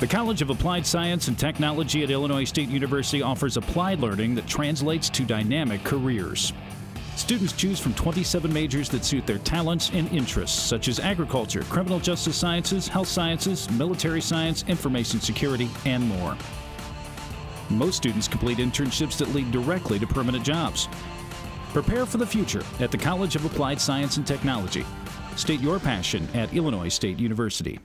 The College of Applied Science and Technology at Illinois State University offers applied learning that translates to dynamic careers. Students choose from 27 majors that suit their talents and interests, such as agriculture, criminal justice sciences, health sciences, military science, information security, and more. Most students complete internships that lead directly to permanent jobs. Prepare for the future at the College of Applied Science and Technology. State your passion at Illinois State University.